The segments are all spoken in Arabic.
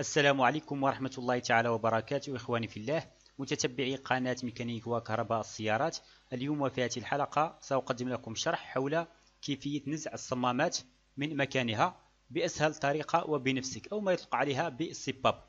السلام عليكم ورحمة الله تعالى وبركاته إخواني في الله متتبعي قناة ميكانيك وكهرباء السيارات. اليوم وفي هذه الحلقة سأقدم لكم شرح حول كيفية نزع الصمامات من مكانها بأسهل طريقة وبنفسك أو ما يطلق عليها بالسباب.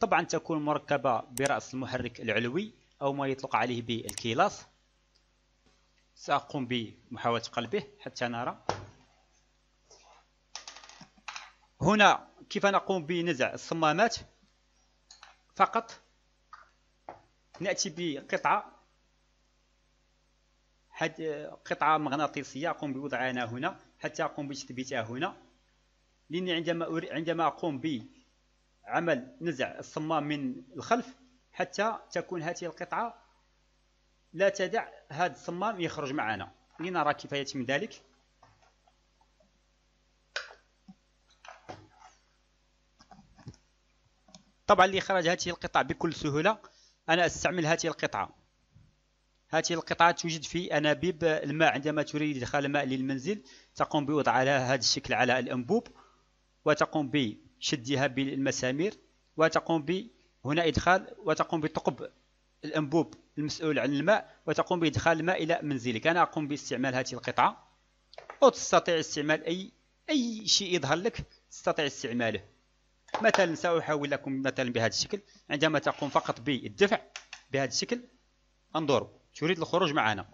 طبعا تكون مركبة برأس المحرك العلوي أو ما يطلق عليه بالكيلاس. سأقوم بمحاولة قلبه حتى نرى. هنا كيف نقوم بنزع الصمامات؟ فقط نأتي بقطعة مغناطيسية أقوم بوضعها هنا حتى أقوم بتثبيتها هنا، لأن عندما أقوم بعمل نزع الصمام من الخلف حتى تكون هذه القطعة لا تدع هذا الصمام يخرج معنا. لنرى كيف يتم ذلك. طبعا لإخراج هذه القطعة بكل سهولة أنا أستعمل هذه القطعة. هذه القطعة توجد في أنابيب الماء، عندما تريد إدخال ماء للمنزل تقوم بوضعها على هذا الشكل على الأنبوب وتقوم بشدها بالمسامير وتقوم هنا إدخال وتقوم بثقب الأنبوب المسؤول عن الماء وتقوم بإدخال الماء إلى منزلك. أنا أقوم باستعمال هذه القطعة، أو تستطيع استعمال أي شيء يظهر لك تستطيع استعماله. مثلا سأحاول لكم مثلا بهذا الشكل، عندما تقوم فقط بالدفع بهذا الشكل انظروا تريد الخروج معنا.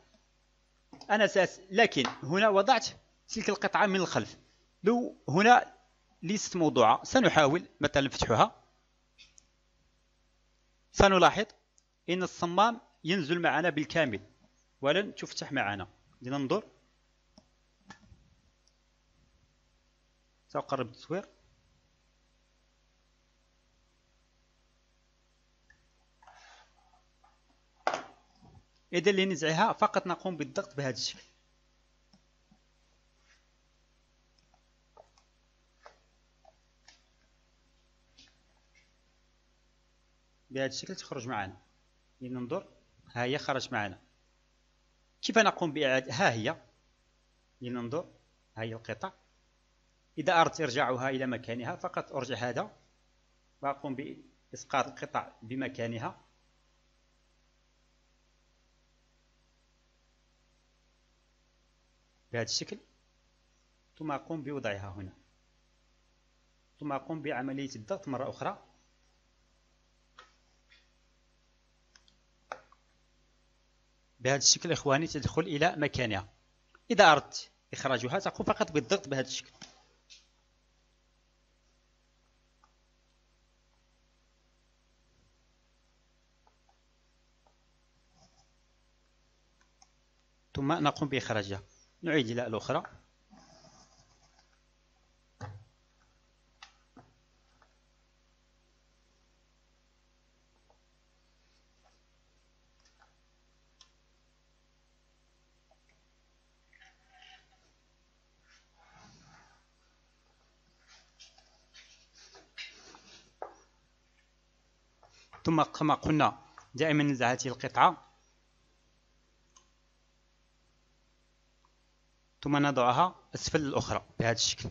أنا لكن هنا وضعت تلك القطعة من الخلف، لو هنا ليست موضوعة سنحاول مثلا فتحها، سنلاحظ إن الصمام ينزل معنا بالكامل ولن تفتح معنا. لننظر، سأقرب التصوير. إذا لنزعها فقط نقوم بالضغط بهذا الشكل. بهذا الشكل تخرج معنا. لننظر، ها هي خرج معنا. كيف نقوم بإعادة؟ ها هي. لننظر، ها هي القطع. إذا أردت إرجاعها إلى مكانها فقط أرجع هذا وأقوم بإسقاط القطع بمكانها. بهذا الشكل ثم أقوم بوضعها هنا ثم أقوم بعملية الضغط مرة أخرى. بهذا الشكل إخواني تدخل إلى مكانها. إذا أردت إخراجها تقوم فقط بالضغط بهذا الشكل. ثم نقوم بإخراجها. نعيد إلى الأخرى. ثم كما قلنا دائما نزع هذه القطعة ثم نضعها أسفل الأخرى بهذا الشكل.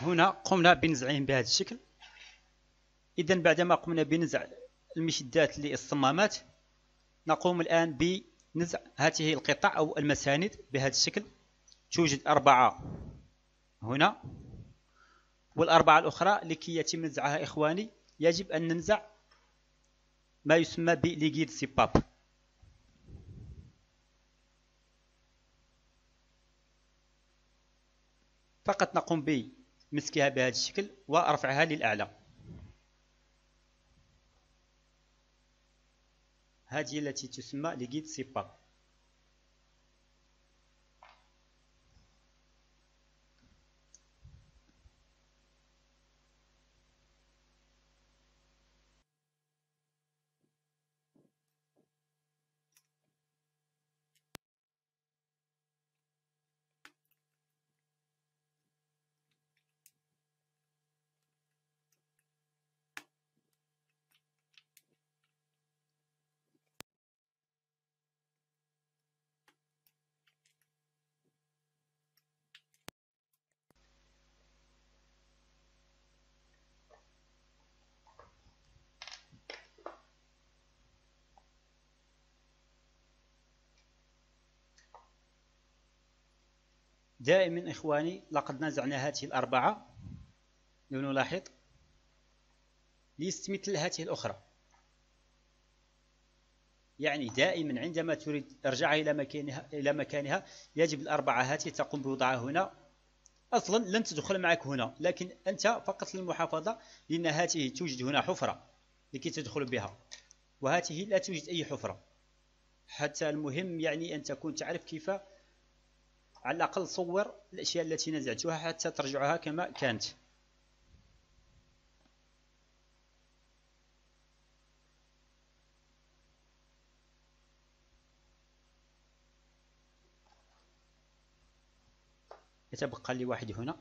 هنا قمنا بنزعهم بهذا الشكل. إذن بعدما قمنا بنزع المشدات للصمامات نقوم الآن بنزع هذه القطع أو المساند بهذا الشكل. توجد 4 هنا والأربعة الأخرى لكي يتم نزعها إخواني يجب أن ننزع ما يسمى بليغيد سيباب. فقط نقوم بمسكها بهذا الشكل ورفعها للأعلى. هذه التي تسمى ليغيد سيباب. دائما إخواني لقد نزعنا هذه الأربعة لنلاحظ ليست مثل هذه الأخرى، يعني دائما عندما تريد إرجاعها إلى مكانها يجب الأربعة هذه تقوم بوضعها هنا. أصلا لن تدخل معك هنا، لكن أنت فقط للمحافظة، لأن هذه توجد هنا حفرة لكي تدخل بها، وهذه لا توجد أي حفرة. حتى المهم يعني أن تكون تعرف كيف على الأقل صور الأشياء التي نزعتها حتى ترجعها كما كانت. يتبقى لي واحد هنا.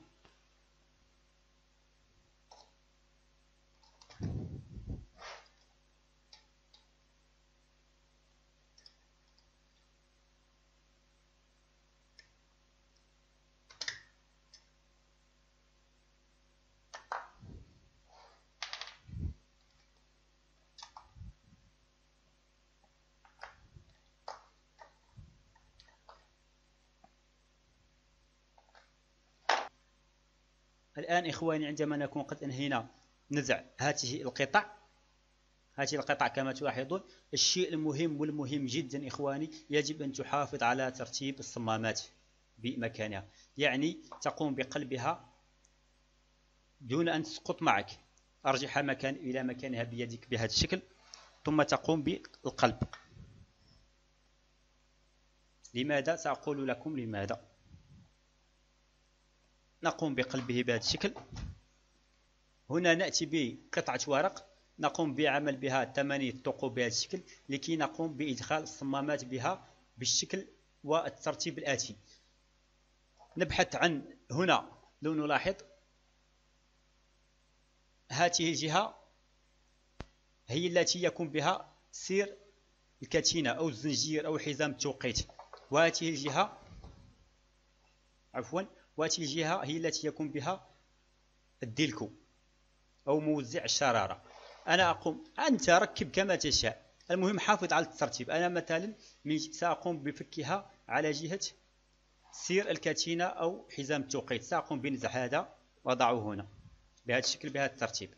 الآن إخواني عندما نكون قد أنهينا نزع هذه القطع كما تلاحظون، الشيء المهم والمهم جدا إخواني يجب أن تحافظ على ترتيب الصمامات بمكانها، يعني تقوم بقلبها دون أن تسقط معك. أرجعها إلى مكانها بيدك بهذا الشكل، ثم تقوم بالقلب. لماذا؟ سأقول لكم لماذا. نقوم بقلبه بهذا الشكل. هنا نأتي بقطعة ورق نقوم بعمل بها 8 ثقوب بهذا الشكل لكي نقوم بإدخال الصمامات بها بالشكل والترتيب الآتي. نبحث عن هنا لو نلاحظ هذه الجهة هي التي يكون بها سير الكتينة أو الزنجير أو حزام التوقيت، وهذه الجهة وهذه الجهة هي التي يكون بها الديلكو أو موزع الشرارة. أنا أقوم، أنت ركب كما تشاء، المهم حافظ على الترتيب. أنا مثلا سأقوم بفكها على جهة سير الكتينة أو حزام التوقيت، سأقوم بنزع هذا وضعه هنا بهذا الشكل بهذا الترتيب.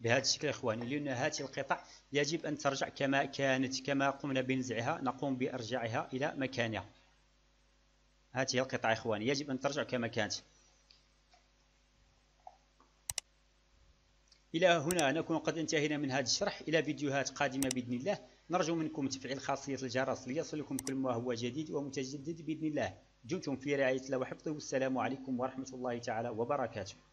بهذا الشكل إخواني، لأن هذه القطع يجب أن ترجع كما كانت، كما قمنا بنزعها نقوم بإرجاعها إلى مكانها. هذه القطع إخواني يجب أن ترجع كما كانت. إلى هنا نكون قد انتهينا من هذا الشرح. إلى فيديوهات قادمة بإذن الله نرجو منكم تفعيل خاصية الجرس ليصلكم كل ما هو جديد ومتجدد بإذن الله. دمتم في رعاية الله وحفظه، والسلام عليكم ورحمة الله تعالى وبركاته.